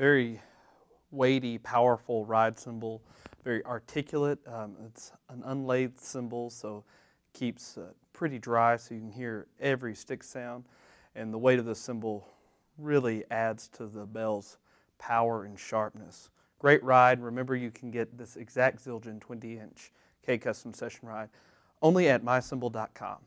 very weighty, powerful ride cymbal, very articulate. It's an unlaid cymbal, so it keeps pretty dry, so you can hear every stick sound. And the weight of the cymbal really adds to the bell's power and sharpness. Great ride. Remember, you can get this exact Zildjian 20-inch K Custom Session ride only at mycymbal.com.